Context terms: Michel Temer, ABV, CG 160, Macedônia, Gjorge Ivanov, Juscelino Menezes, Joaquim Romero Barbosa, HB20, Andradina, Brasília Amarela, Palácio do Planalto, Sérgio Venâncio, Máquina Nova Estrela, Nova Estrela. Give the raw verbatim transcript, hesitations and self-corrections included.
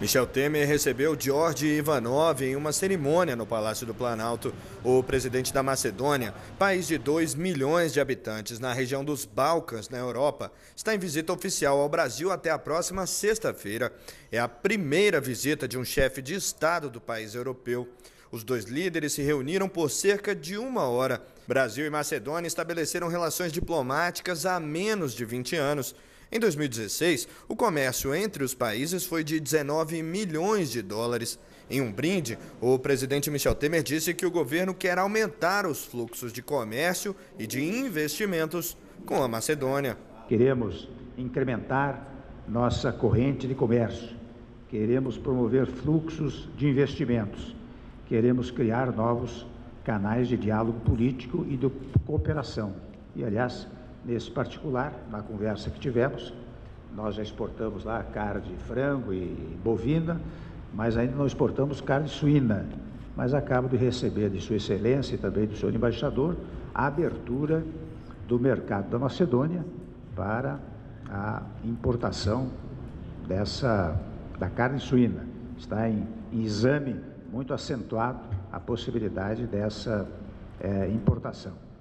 Michel Temer recebeu Gjorge Ivanov em uma cerimônia no Palácio do Planalto. O presidente da Macedônia, país de dois milhões de habitantes na região dos Balcãs, na Europa, está em visita oficial ao Brasil até a próxima sexta-feira. É a primeira visita de um chefe de Estado do país europeu. Os dois líderes se reuniram por cerca de uma hora. Brasil e Macedônia estabeleceram relações diplomáticas há menos de vinte anos. Em dois mil e dezesseis, o comércio entre os países foi de dezenove milhões de dólares. Em um brinde, o presidente Michel Temer disse que o governo quer aumentar os fluxos de comércio e de investimentos com a Macedônia. Queremos incrementar nossa corrente de comércio, queremos promover fluxos de investimentos, queremos criar novos canais de diálogo político e de cooperação. E, aliás, nesse particular, na conversa que tivemos, nós já exportamos lá carne de frango e bovina, mas ainda não exportamos carne suína. Mas acabo de receber de Sua Excelência e também do senhor embaixador a abertura do mercado da Macedônia para a importação dessa, da carne suína. Está em, em exame muito acentuado a possibilidade dessa eh, importação.